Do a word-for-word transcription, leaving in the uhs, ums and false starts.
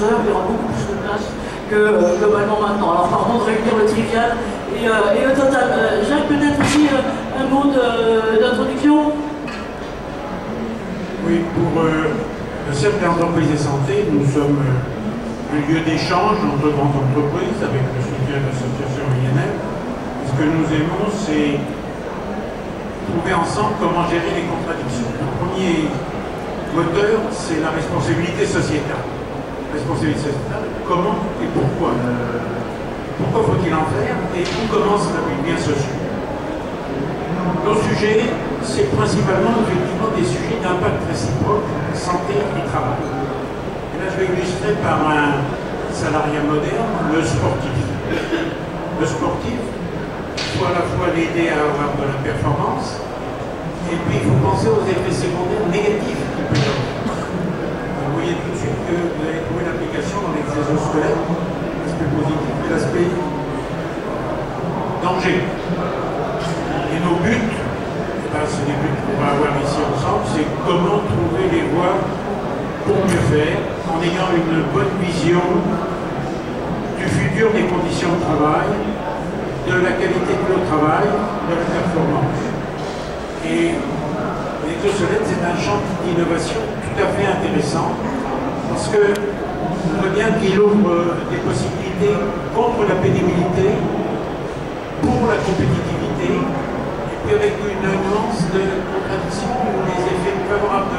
majeure, il y aura beaucoup plus de place que euh, globalement maintenant. Alors par contre, réduire le trivial et, euh, et le total. Euh, Jacques, peut-être aussi euh, un mot d'introduction. Oui, pour euh, le Cercle Entreprises et Santé, nous sommes euh, un lieu d'échange entre grandes entreprises avec le soutien de l'association I N F. Ce que nous aimons, c'est trouver ensemble comment gérer les contradictions. Le premier moteur, c'est la responsabilité sociétale. Responsabilité sociétale, comment et pourquoi Pourquoi faut-il en faire et où commence avec les biens sociaux? Nos sujets, c'est principalement effectivement des sujets d'impact réciproque, santé et travail. Et là, je vais illustrer par un salarié moderne, le sportif. Le sportif, il faut à la fois l'aider à avoir de la performance, et puis il faut penser aux effets secondaires négatifs qu'il peut avoir. Vous voyez tout de suite que vous avez trouvé l'application dans les exosquelettes, l'aspect positif et l'aspect danger. Et nos buts, ben, c'est des buts qu'on va avoir ici ensemble, c'est comment trouver les voies pour mieux faire, en ayant une bonne vision du futur des conditions de travail, de la qualité de notre travail, de la performance. Et l'exosquelette, c'est un champ d'innovation tout à fait intéressant, parce que on voit bien qu'il ouvre des possibilités contre la pénibilité, pour la compétitivité, et puis avec une nuance de contradiction où les effets favorables